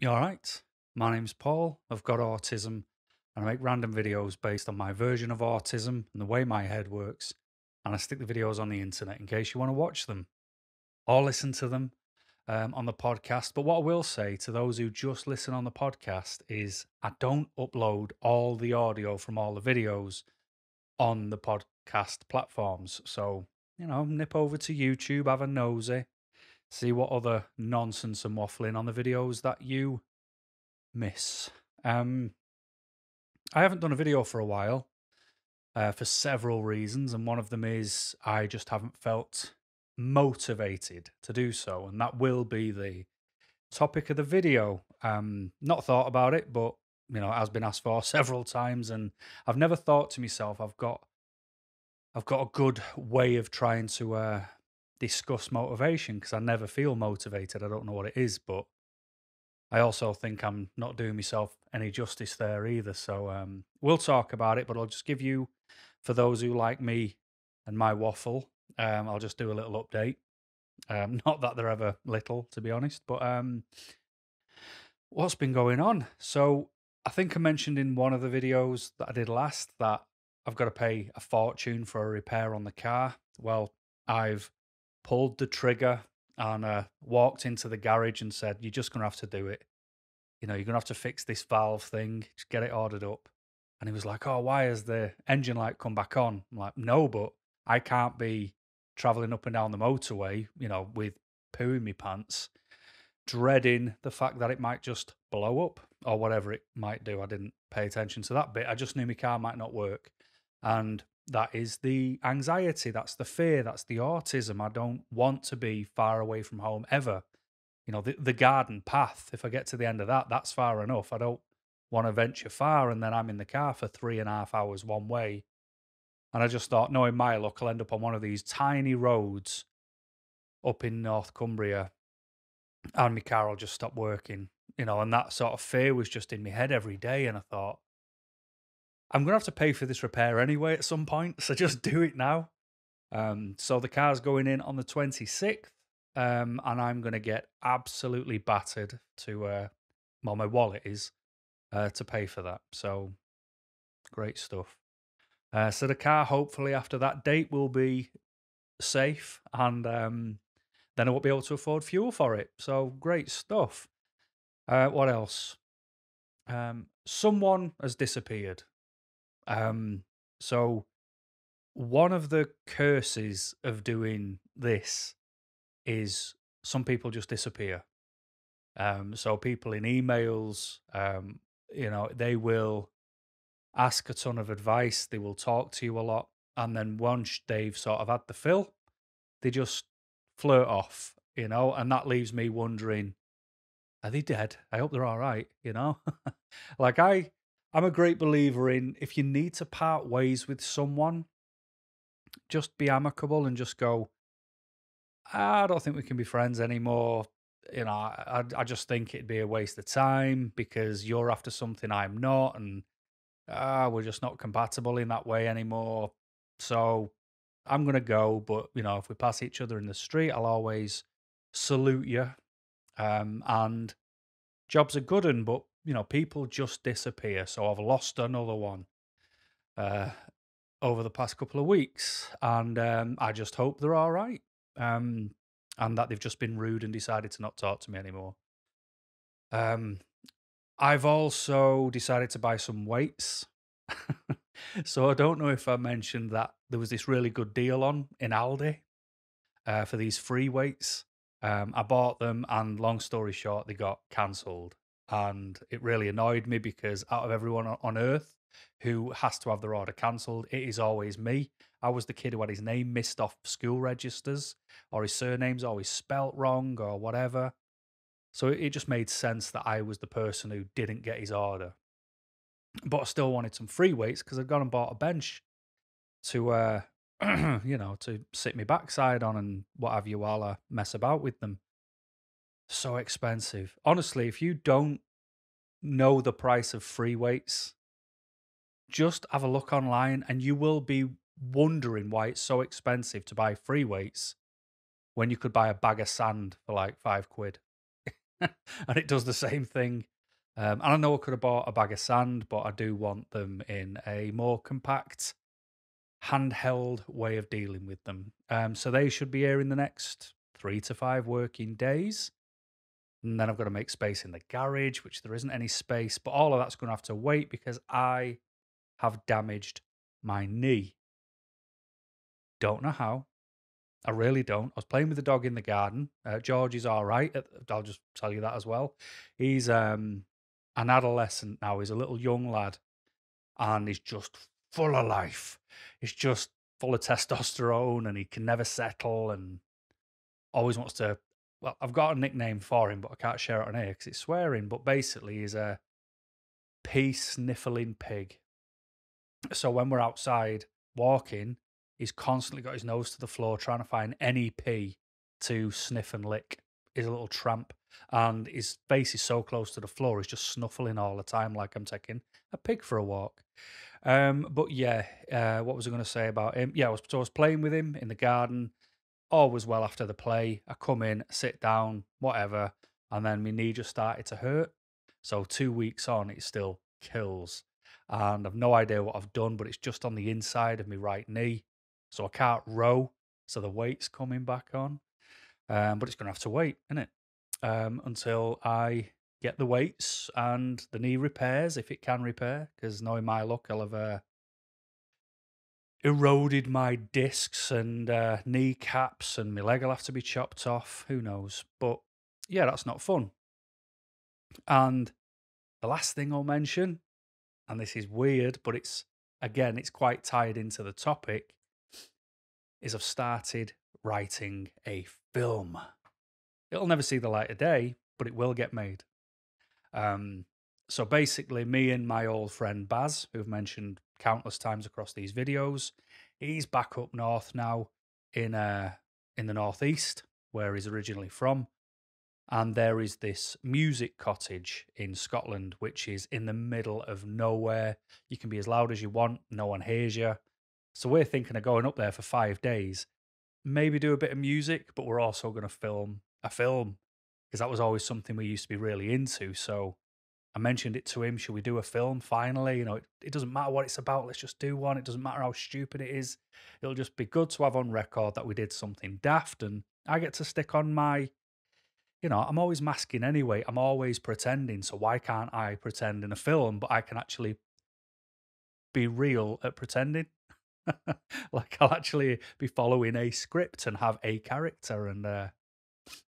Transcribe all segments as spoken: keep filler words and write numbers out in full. You're right. My name's Paul. I've got autism, and I make random videos based on my version of autism and the way my head works, and I stick the videos on the internet in case you want to watch them or listen to them um, on the podcast. But what I will say to those who just listen on the podcast is I don't upload all the audio from all the videos on the podcast platforms. So, you know, nip over to YouTube, have a nosy, see what other nonsense and waffling on the videos that you miss. Um, I haven't done a video for a while uh, for several reasons, and one of them is I just haven't felt motivated to do so, and that will be the topic of the video. Um, not thought about it, but, you know, it has been asked for several times, and I've never thought to myself, I've got, I've got a good way of trying to uh, discuss motivation, because I never feel motivated. I don't know what it is, but I also think I'm not doing myself any justice there either. So um, we'll talk about it, but I'll just give you, for those who like me and my waffle, um, I'll just do a little update. Um, not that they're ever little, to be honest, but um, what's been going on? So I think I mentioned in one of the videos that I did last that I've got to pay a fortune for a repair on the car. Well, I've pulled the trigger and uh, walked into the garage and said, you're just going to have to do it. You know, you're going to have to fix this valve thing. Just get it ordered up. And he was like, oh, why has the engine light come back on? I'm like, no, but I can't be traveling up and down the motorway, you know, with poo in my pants, dreading the fact that it might just blow up or whatever it might do. I didn't pay attention to that bit. I just knew my car might not work. And that is the anxiety, that's the fear, that's the autism. I don't want to be far away from home ever. You know, the, the garden path, if I get to the end of that, that's far enough. I don't want to venture far, and then I'm in the car for three and a half hours one way. And I just thought, knowing my luck, I'll end up on one of these tiny roads up in North Cumbria, and my car will just stop working. You know, and that sort of fear was just in my head every day, and I thought, I'm going to have to pay for this repair anyway at some point, so just do it now. Um, so the car's going in on the twenty-sixth, um, and I'm going to get absolutely battered to, uh, well, my wallet is, uh, to pay for that. So, great stuff. Uh, so the car, hopefully, after that date will be safe, and um, then I won't be able to afford fuel for it. So, great stuff. Uh, what else? Um, someone has disappeared. Um, so one of the curses of doing this is some people just disappear. Um, so people in emails, um, you know, they will ask a ton of advice. They will talk to you a lot. And then once they've sort of had the fill, they just flirt off, you know, and that leaves me wondering, are they dead? I hope they're all right. You know, like I, I'm a great believer in, if you need to part ways with someone, just be amicable and just go, I don't think we can be friends anymore. You know, I, I just think it'd be a waste of time because you're after something I'm not, and uh, we're just not compatible in that way anymore. So I'm going to go, but, you know, if we pass each other in the street, I'll always salute you. Um, and jobs are good, and but, you know, people just disappear. So I've lost another one uh, over the past couple of weeks, and um, I just hope they're all right, um, and that they've just been rude and decided to not talk to me anymore. Um, I've also decided to buy some weights. So I don't know if I mentioned that there was this really good deal on in Aldi uh, for these free weights. Um, I bought them, and long story short, they got cancelled. And it really annoyed me because out of everyone on earth who has to have their order cancelled, it is always me. I was the kid who had his name missed off school registers, or his surname's always spelt wrong or whatever. So it just made sense that I was the person who didn't get his order. But I still wanted some free weights because I'd gone and bought a bench to, uh, you know, to sit my backside on and what have you while I mess about with them. So expensive. Honestly, if you don't know the price of free weights, just have a look online and you will be wondering why it's so expensive to buy free weights when you could buy a bag of sand for like five quid. and it does the same thing. Um, and I know I could have bought a bag of sand, but I do want them in a more compact, handheld way of dealing with them. Um, so they should be here in the next three to five working days. And then I've got to make space in the garage, which there isn't any space. But all of that's going to have to wait because I have damaged my knee. Don't know how. I really don't. I was playing with the dog in the garden. Uh, George is all right. I'll just tell you that as well. He's um, an adolescent now. He's a little young lad. And he's just full of life. He's just full of testosterone and he can never settle and always wants to... Well, I've got a nickname for him, but I can't share it on here because it's swearing. But basically, he's a pee-sniffling pig. So when we're outside walking, he's constantly got his nose to the floor trying to find any pee to sniff and lick. He's a little tramp. And his face is so close to the floor, he's just snuffling all the time like I'm taking a pig for a walk. Um, but yeah, uh, what was I going to say about him? Yeah, I was, so I was playing with him in the garden. All was well after the play. I come in, sit down, whatever, and then my knee just started to hurt. So two weeks on, it still kills. And I've no idea what I've done, but it's just on the inside of my right knee. So I can't row, so the weight's coming back on. Um, but it's going to have to wait, isn't it? Um, until I get the weights and the knee repairs, if it can repair, because knowing my luck, I'll have... Uh, eroded my discs and uh, kneecaps and my leg will have to be chopped off. Who knows? But yeah, that's not fun. And the last thing I'll mention, and this is weird, but it's, again, it's quite tied into the topic, is I've started writing a film. It'll never see the light of day, but it will get made. Um, so basically, me and my old friend Baz, who've mentioned countless times across these videos. He's back up north now in uh, in the northeast, where he's originally from. And there is this music cottage in Scotland, which is in the middle of nowhere. You can be as loud as you want. No one hears you. So we're thinking of going up there for five days, maybe do a bit of music, but we're also going to film a film because that was always something we used to be really into. So I mentioned it to him, should we do a film finally? You know, it, it doesn't matter what it's about, let's just do one. It doesn't matter how stupid it is. It'll just be good to have on record that we did something daft and I get to stick on my, you know, I'm always masking anyway. I'm always pretending, so why can't I pretend in a film, but I can actually be real at pretending? Like I'll actually be following a script and have a character and uh,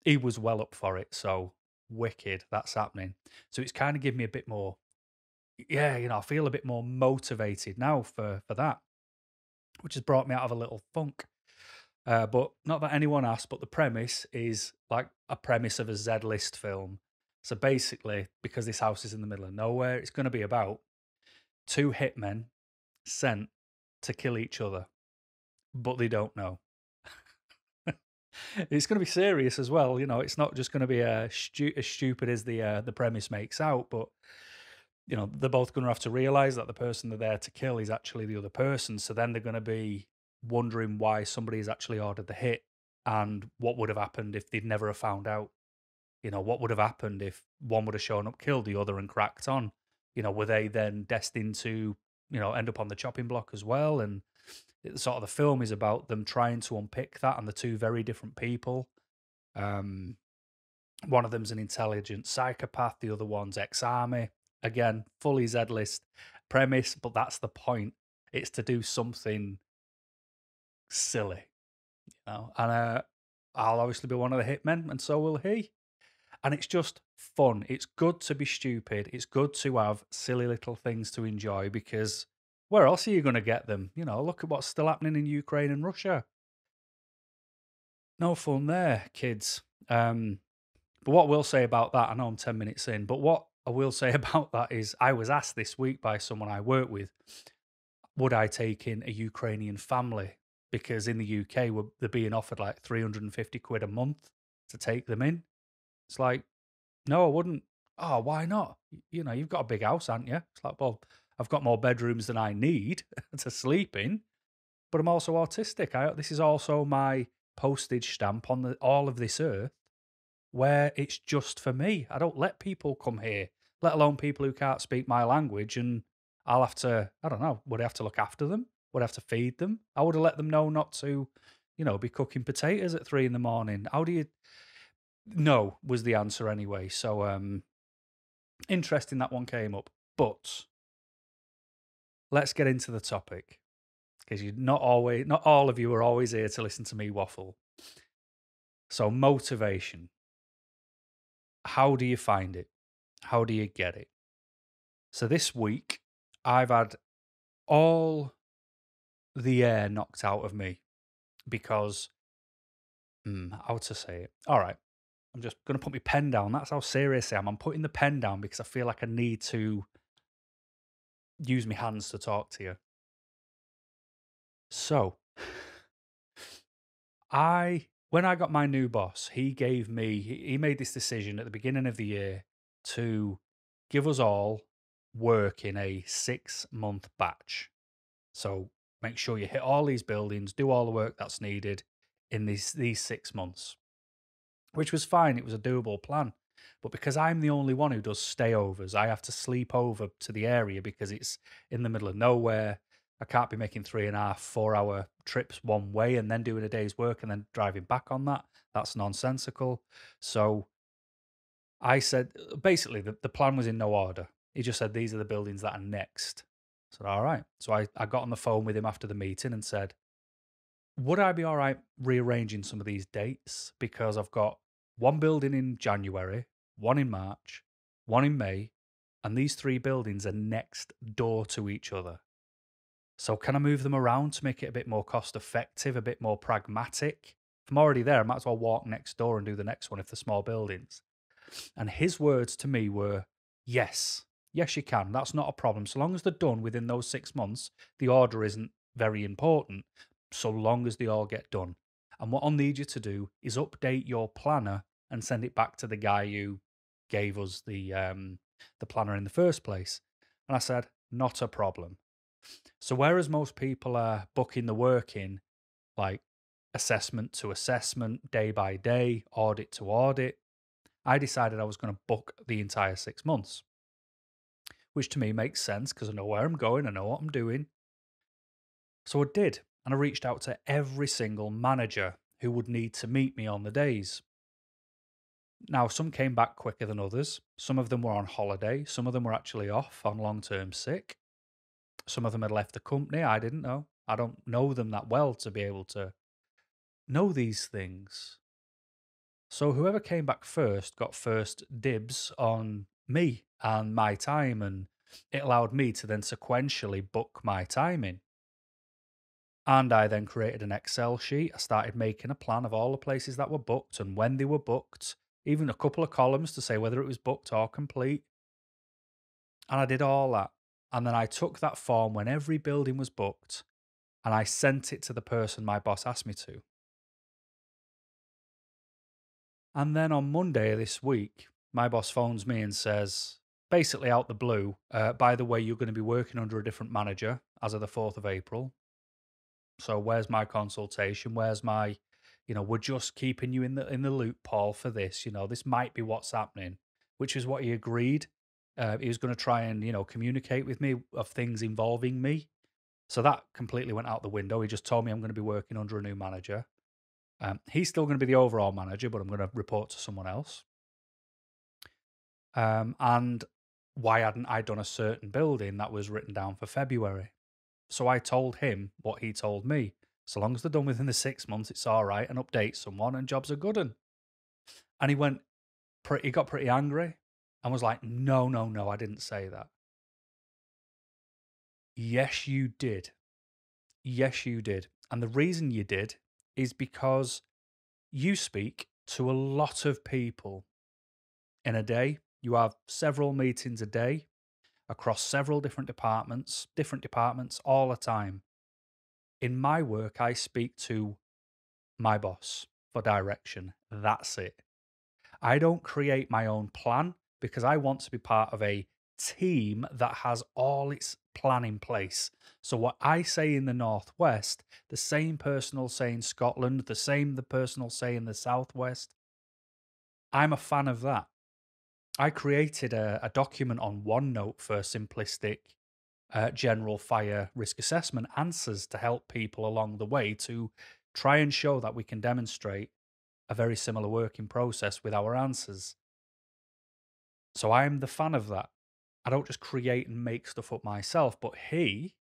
he was well up for it, so... Wicked, that's happening. So it's kind of given me a bit more, yeah, you know, I feel a bit more motivated now for, for that, which has brought me out of a little funk. Uh, but not that anyone asked, but the premise is like a premise of a Z-list film. So basically, because this house is in the middle of nowhere, it's going to be about two hitmen sent to kill each other, but they don't know. It's going to be serious as well, you know. It's not just going to be a stu as stupid as the uh, the premise makes out, but you know they're both going to have to realise that the person they're there to kill is actually the other person. So then they're going to be wondering why somebody has actually ordered the hit and what would have happened if they'd never have found out. You know, what would have happened if one would have shown up, killed the other, and cracked on. You know, were they then destined to you know end up on the chopping block as well? And sort of the film is about them trying to unpick that and the two very different people. Um, one of them's an intelligent psychopath. The other one's ex-army. Again, fully Z-list premise, but that's the point. It's to do something silly, you know. And uh, I'll obviously be one of the hitmen, and so will he. And it's just fun. It's good to be stupid. It's good to have silly little things to enjoy because... where else are you going to get them? You know, look at what's still happening in Ukraine and Russia. No fun there, kids. Um, but what I will say about that, I know I'm ten minutes in, but what I will say about that is I was asked this week by someone I work with, would I take in a Ukrainian family? Because in the U K, we're, they're being offered like three hundred and fifty quid a month to take them in. It's like, no, I wouldn't. Oh, why not? You know, you've got a big house, haven't you? It's like, well... I've got more bedrooms than I need to sleep in, but I'm also autistic. I, this is also my postage stamp on the, all of this earth. where it's just for me. I don't let people come here, let alone people who can't speak my language, and I'll have to, I don't know, would I have to look after them? Would I have to feed them? I would have let them know not to, you know, be cooking potatoes at three in the morning. How do you... No, was the answer anyway. So, um, interesting that one came up. But let's get into the topic, because you're not always, not all of you are always here to listen to me waffle. So, motivation. How do you find it? How do you get it? So this week, I've had all the air knocked out of me because, hmm, how to say it? All right, I'm just going to put my pen down. That's how serious I am. I'm putting the pen down because I feel like I need to use my hands to talk to you. So, I, when I got my new boss, he gave me, he made this decision at the beginning of the year to give us all work in a six-month batch. So make sure you hit all these buildings, do all the work that's needed in these, these six months, which was fine. It was a doable plan. But because I'm the only one who does stayovers, I have to sleep over to the area because it's in the middle of nowhere. I can't be making three and a half, four-hour trips one way and then doing a day's work and then driving back on that. That's nonsensical. So I said, basically, the, the plan was in no order. He just said, these are the buildings that are next. I said, all right. So I, I got on the phone with him after the meeting and said, would I be all right rearranging some of these dates? Because I've got one building in January, one in March, one in May, and these three buildings are next door to each other. So can I move them around to make it a bit more cost effective, a bit more pragmatic? If I'm already there, I might as well walk next door and do the next one if they're small buildings. And his words to me were, yes. Yes, you can. That's not a problem. So long as they're done within those six months, the order isn't very important, so long as they all get done. And what I'll need you to do is update your planner and send it back to the guy who gave us the, um, the planner in the first place. And I said, not a problem. So whereas most people are booking the work in, like assessment to assessment, day by day, audit to audit, I decided I was going to book the entire six months. Which to me makes sense because I know where I'm going, I know what I'm doing. So I did, and I reached out to every single manager who would need to meet me on the days. Now, some came back quicker than others. Some of them were on holiday. Some of them were actually off on long-term sick. Some of them had left the company. I didn't know. I don't know them that well to be able to know these things. So whoever came back first got first dibs on me and my time, and it allowed me to then sequentially book my time in. And I then created an Excel sheet. I started making a plan of all the places that were booked and when they were booked, even a couple of columns to say whether it was booked or complete. And I did all that. And then I took that form when every building was booked and I sent it to the person my boss asked me to. And then on Monday this week, my boss phones me and says, basically out the blue, uh, by the way, you're going to be working under a different manager as of the fourth of April. So where's my consultation? Where's my, you know, we're just keeping you in the in the loop, Paul, for this. You know, this might be what's happening, which is what he agreed. Uh, he was going to try and, you know, communicate with me of things involving me. So that completely went out the window. He just told me I'm going to be working under a new manager. Um, he's still going to be the overall manager, but I'm going to report to someone else. Um, and why hadn't I done a certain building that was written down for February? So I told him what he told me. So long as they're done within the six months, it's all right, and update someone, and jobs are good. And and he went, pretty, he got pretty angry and was like, no, no, no, I didn't say that. Yes, you did. Yes, you did. And the reason you did is because you speak to a lot of people in a day. You have several meetings a day across several different departments, different departments all the time. In my work, I speak to my boss for direction. That's it. I don't create my own plan because I want to be part of a team that has all its plan in place. So what I say in the Northwest, the same person will say in Scotland, the same the person will say in the Southwest. I'm a fan of that. I created a, a document on OneNote for simplistic uh, general fire risk assessment answers to help people along the way to try and show that we can demonstrate a very similar working process with our answers. So I'm the fan of that. I don't just create and make stuff up myself, but he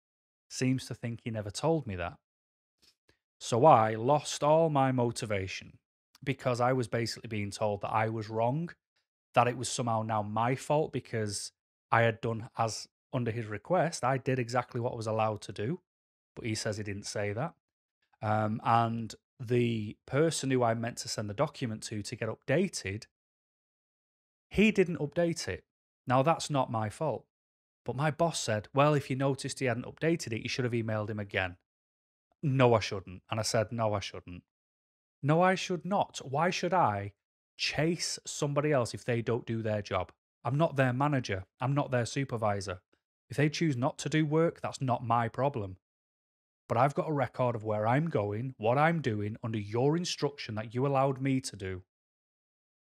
seems to think he never told me that. So I lost all my motivation because I was basically being told that I was wrong, that it was somehow now my fault because I had done as under his request. I did exactly what I was allowed to do, but he says he didn't say that. Um, and the person who I meant to send the document to to get updated, he didn't update it. Now, that's not my fault. But my boss said, well, if you noticed he hadn't updated it, you should have emailed him again. No, I shouldn't. And I said, no, I shouldn't. No, I should not. Why should I chase somebody else if they don't do their job? I'm not their manager. I'm not their supervisor. If they choose not to do work, that's not my problem. But I've got a record of where I'm going, what I'm doing, under your instruction that you allowed me to do.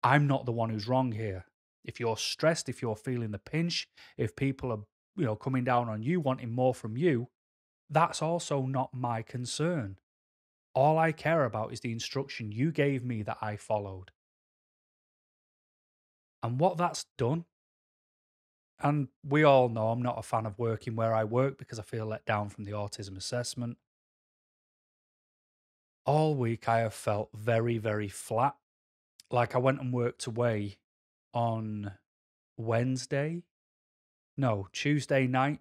I'm not the one who's wrong here. If you're stressed, if you're feeling the pinch, if people are, you know, coming down on you, wanting more from you, that's also not my concern. All I care about is the instruction you gave me that I followed. And what that's done, and we all know I'm not a fan of working where I work because I feel let down from the autism assessment. All week I have felt very, very flat. Like I went and worked away on Wednesday, no, Tuesday night,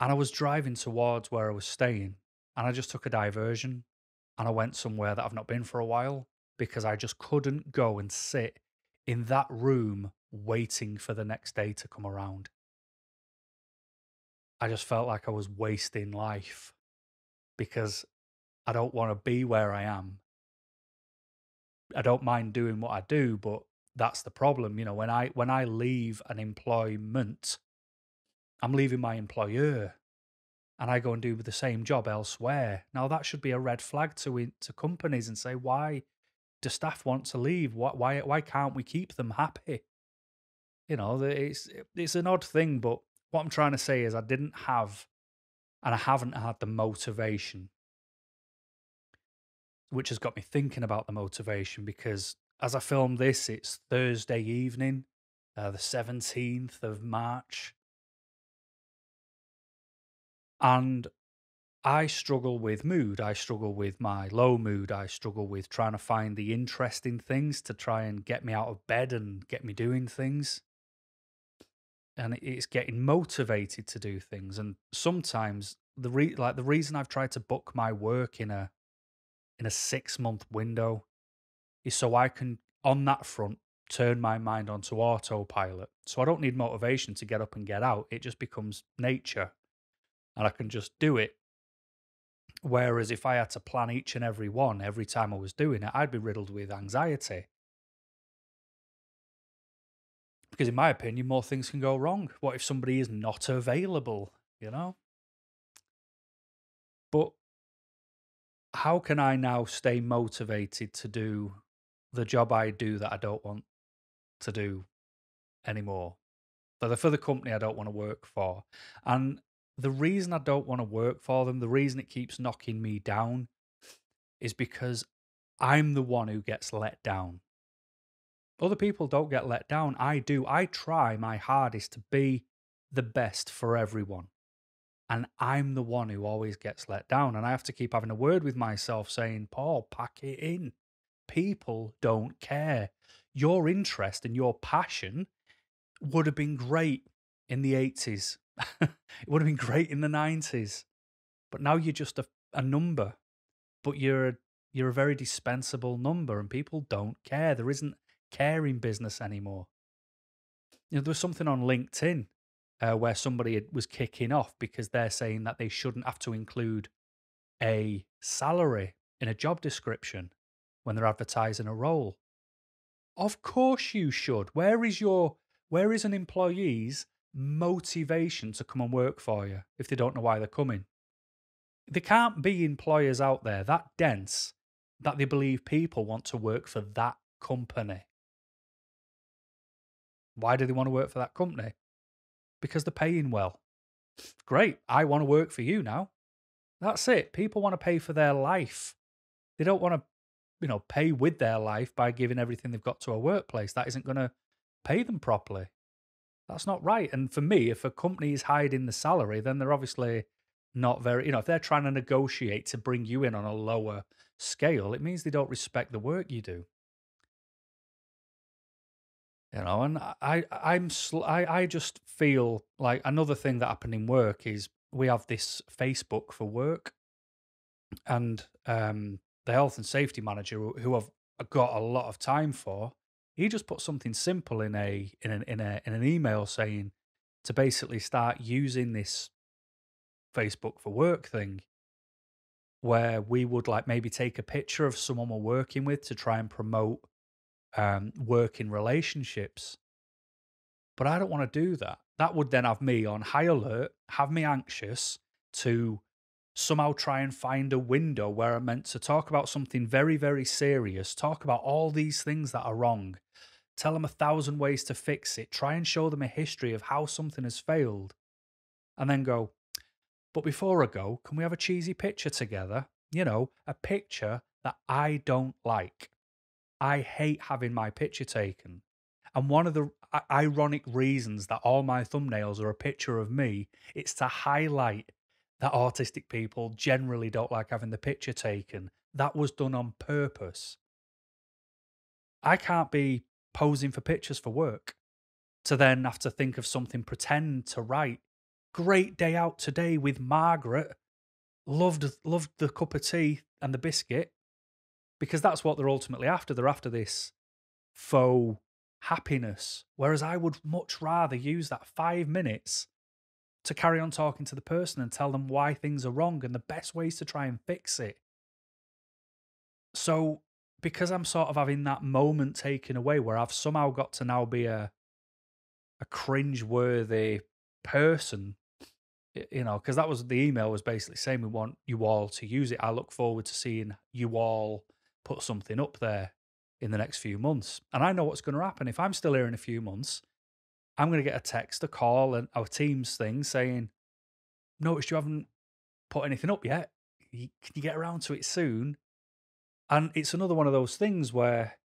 and I was driving towards where I was staying, and I just took a diversion, and I went somewhere that I've not been for a while because I just couldn't go and sit in that room waiting for the next day to come around. I just felt like I was wasting life because I don't want to be where I am. I don't mind doing what I do, but that's the problem. You know, when I, when I leave an employment, I'm leaving my employer and I go and do the same job elsewhere. Now, that should be a red flag to, to companies and say, why do staff want to leave? Why, why, why can't we keep them happy? You know, it's, it's an odd thing, but what I'm trying to say is I didn't have, and I haven't had the motivation, which has got me thinking about the motivation because as I film this, it's Thursday evening, uh, the seventeenth of March. And I struggle with mood. I struggle with my low mood. I struggle with trying to find the interesting things to try and get me out of bed and get me doing things. And it's getting motivated to do things. And sometimes the re like the reason I've tried to book my work in a in a six month window is so I can, on that front, turn my mind onto autopilot. So I don't need motivation to get up and get out. It just becomes nature and I can just do it. Whereas if I had to plan each and every one every time I was doing it, I'd be riddled with anxiety. Because in my opinion, more things can go wrong. What if somebody is not available, you know? But how can I now stay motivated to do the job I do that I don't want to do anymore? So they're for the company I don't want to work for. And the reason I don't want to work for them, the reason it keeps knocking me down is because I'm the one who gets let down. Other people don't get let down. I do. I try my hardest to be the best for everyone. And I'm the one who always gets let down. And I have to keep having a word with myself saying, Paul, pack it in. People don't care. Your interest and your passion would have been great in the eighties. It would have been great in the nineties. But now you're just a, a number. But you're a, you're a very dispensable number and people don't care. There isn't care in business anymore. You know, there was something on LinkedIn Uh, where somebody was kicking off because they're saying that they shouldn't have to include a salary in a job description when they're advertising a role. Of course you should. Where is your, where is an employee's motivation to come and work for you if they don't know why they're coming? There can't be employers out there that dense that they believe people want to work for that company. Why do they want to work for that company? Because they're paying well. Great. I want to work for you now. That's it. People want to pay for their life. They don't want to, you know, pay with their life by giving everything they've got to a workplace. That isn't going to pay them properly. That's not right. And for me, if a company is hiding the salary, then they're obviously not very, you know, if they're trying to negotiate to bring you in on a lower scale, it means they don't respect the work you do. You know, and I, I'm, I, I just feel like another thing that happened in work is we have this Facebook for work, and um, the health and safety manager, who I've got a lot of time for, he just put something simple in a in an in a in an email saying to basically start using this Facebook for work thing, where we would like maybe take a picture of someone we're working with to try and promote Um, working relationships. But I don't want to do that. That would then have me on high alert, have me anxious to somehow try and find a window where I'm meant to talk about something very, very serious, talk about all these things that are wrong, tell them a thousand ways to fix it, try and show them a history of how something has failed, and then go, but before I go, can we have a cheesy picture together? You know, a picture that I don't like. I hate having my picture taken. And one of the ironic reasons that all my thumbnails are a picture of me, it's to highlight that autistic people generally don't like having the picture taken. That was done on purpose. I can't be posing for pictures for work to then have to think of something, pretend to write. Great day out today with Margaret. Loved, loved the cup of tea and the biscuit. Because that's what they're ultimately after. They're after this faux happiness. Whereas I would much rather use that five minutes to carry on talking to the person and tell them why things are wrong and the best ways to try and fix it. So because I'm sort of having that moment taken away where I've somehow got to now be a, a cringe-worthy person, you know, because that was the email was basically saying we want you all to use it. I look forward to seeing you all put something up there in the next few months. And I know what's going to happen. If I'm still here in a few months, I'm going to get a text, a call, and our Teams thing saying, noticed you haven't put anything up yet. Can you get around to it soon? And it's another one of those things where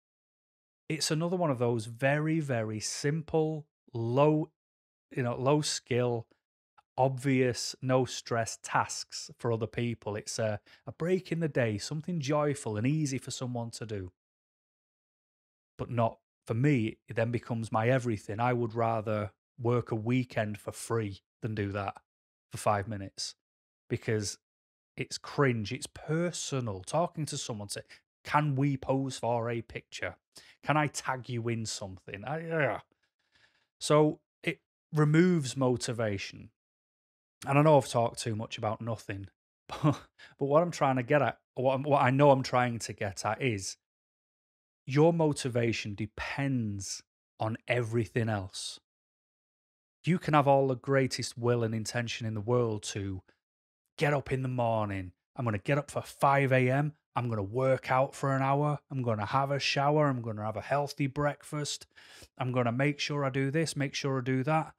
it's another one of those very, very simple, low, you know, low skill, obvious, no stress tasks for other people. It's a, a break in the day, something joyful and easy for someone to do. But not for me, it then becomes my everything. I would rather work a weekend for free than do that for five minutes because it's cringe. It's personal. Talking to someone, say, can we pose for a picture? Can I tag you in something? I, yeah. So it removes motivation. And I know I've talked too much about nothing, but, but what I'm trying to get at, what, I'm, what I know I'm trying to get at is your motivation depends on everything else. You can have all the greatest will and intention in the world to get up in the morning. I'm going to get up for five A M I'm going to work out for an hour. I'm going to have a shower. I'm going to have a healthy breakfast. I'm going to make sure I do this, make sure I do that.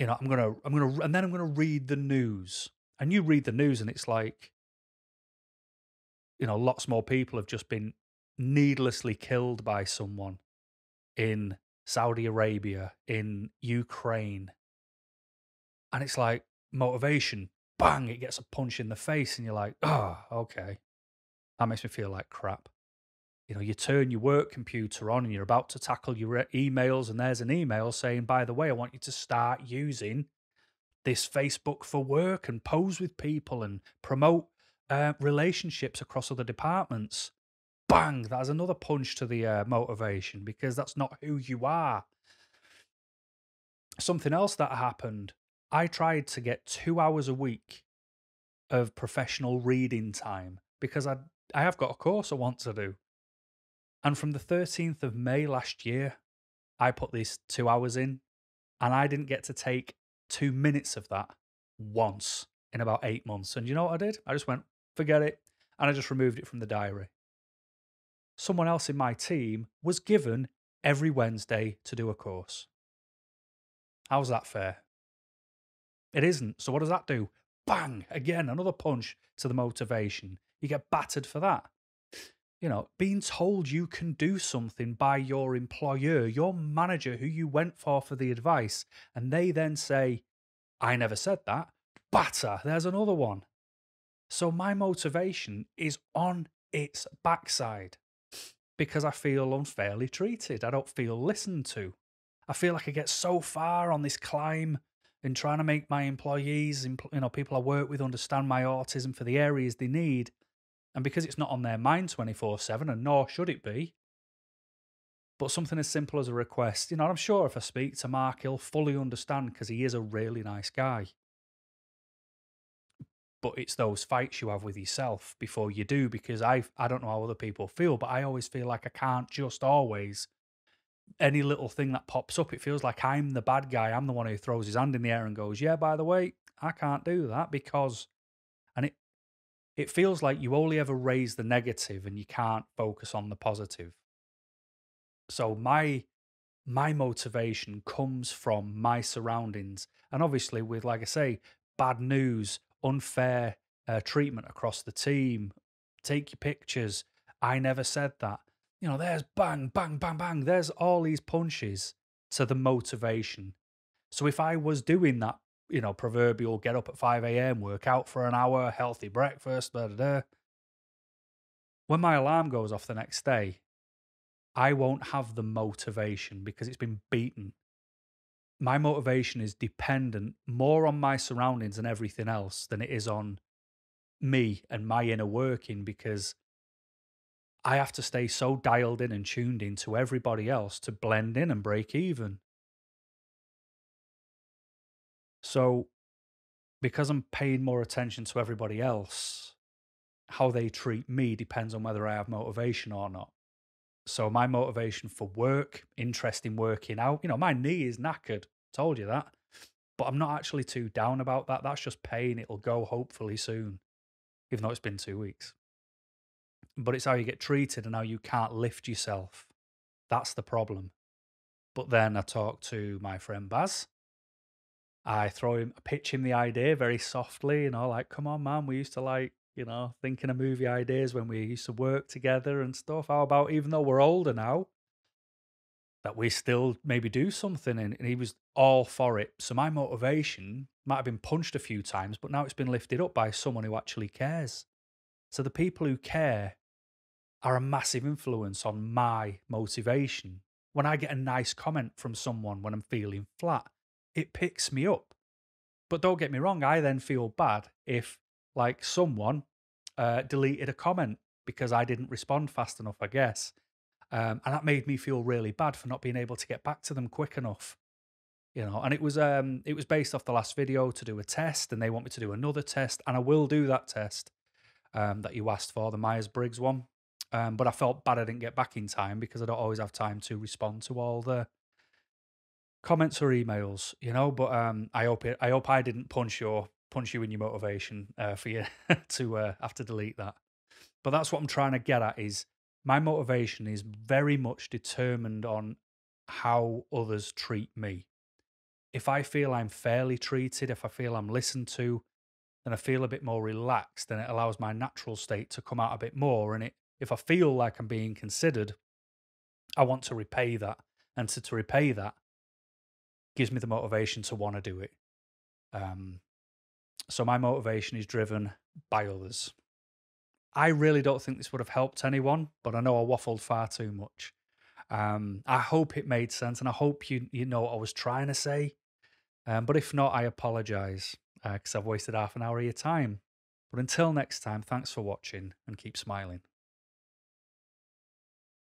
You know, I'm going to, I'm going to, and then I'm going to read the news. And you read the news and it's like, you know, lots more people have just been needlessly killed by someone in Saudi Arabia, in Ukraine. And it's like motivation, bang, it gets a punch in the face and you're like, oh, okay. That makes me feel like crap. You know, you turn your work computer on and you're about to tackle your emails and there's an email saying, by the way, I want you to start using this Facebook for work and pose with people and promote uh, relationships across other departments. Bang, that's another punch to the uh, motivation because that's not who you are. Something else that happened, I tried to get two hours a week of professional reading time because I, I have got a course I want to do. And from the thirteenth of May last year, I put these two hours in and I didn't get to take two minutes of that once in about eight months. And you know what I did? I just went, forget it. And I just removed it from the diary. Someone else in my team was given every Wednesday to do a course. How's that fair? It isn't. So what does that do? Bang! Again, another punch to the motivation. You get battered for that. You know, being told you can do something by your employer, your manager who you went for for the advice, and they then say, I never said that. Batter! There's another one. So my motivation is on its backside because I feel unfairly treated. I don't feel listened to. I feel like I get so far on this climb in trying to make my employees, you know, people I work with understand my autism for the areas they need. And because it's not on their mind twenty-four seven, and nor should it be, but something as simple as a request, you know, I'm sure if I speak to Mark, he'll fully understand because he is a really nice guy. But it's those fights you have with yourself before you do, because I I don't know how other people feel, but I always feel like I can't just always, any little thing that pops up, it feels like I'm the bad guy. I'm the one who throws his hand in the air and goes, yeah, by the way, I can't do that because, and it, It feels like you only ever raise the negative and you can't focus on the positive. So my, my motivation comes from my surroundings. And obviously with, like I say, bad news, unfair uh, treatment across the team, take your pictures, I never said that. You know, there's bang, bang, bang, bang. There's all these punches to the motivation. So if I was doing that, you know, proverbial get up at five A M, work out for an hour, healthy breakfast, blah, blah, blah. When my alarm goes off the next day, I won't have the motivation because it's been beaten. My motivation is dependent more on my surroundings and everything else than it is on me and my inner working, because I have to stay so dialed in and tuned in to everybody else to blend in and break even. So because I'm paying more attention to everybody else, how they treat me depends on whether I have motivation or not. So my motivation for work, interest in working out, you know, my knee is knackered, told you that, but I'm not actually too down about that. That's just pain. It'll go hopefully soon, even though it's been two weeks. But it's how you get treated and how you can't lift yourself. That's the problem. But then I talked to my friend Baz. I throw him, I pitch him the idea very softly, you know, like, come on, man, we used to like, you know, thinking of movie ideas when we used to work together and stuff. How about, even though we're older now, that we still maybe do something? And he was all for it. So my motivation might have been punched a few times, but now it's been lifted up by someone who actually cares. So the people who care are a massive influence on my motivation. When I get a nice comment from someone when I'm feeling flat, it picks me up. But don't get me wrong, I then feel bad if, like, someone uh, deleted a comment because I didn't respond fast enough, I guess. Um, and that made me feel really bad for not being able to get back to them quick enough. You know, and it was, um, it was based off the last video to do a test, and they want me to do another test, and I will do that test um, that you asked for, the Myers-Briggs one. Um, but I felt bad I didn't get back in time because I don't always have time to respond to all the comments or emails, you know, but um, I hope it, I hope I didn't punch your punch you in your motivation uh, for you to uh, have to delete that. But that's what I'm trying to get at, is my motivation is very much determined on how others treat me. If I feel I'm fairly treated, if I feel I'm listened to, then I feel a bit more relaxed, and it allows my natural state to come out a bit more. And it, if I feel like I'm being considered, I want to repay that, and to, to repay that gives me the motivation to want to do it. Um, so my motivation is driven by others. I really don't think this would have helped anyone, but I know I waffled far too much. Um, I hope it made sense, and I hope you you know what I was trying to say. Um, but if not, I apologise, because uh, I've wasted half an hour of your time. But until next time, thanks for watching and keep smiling.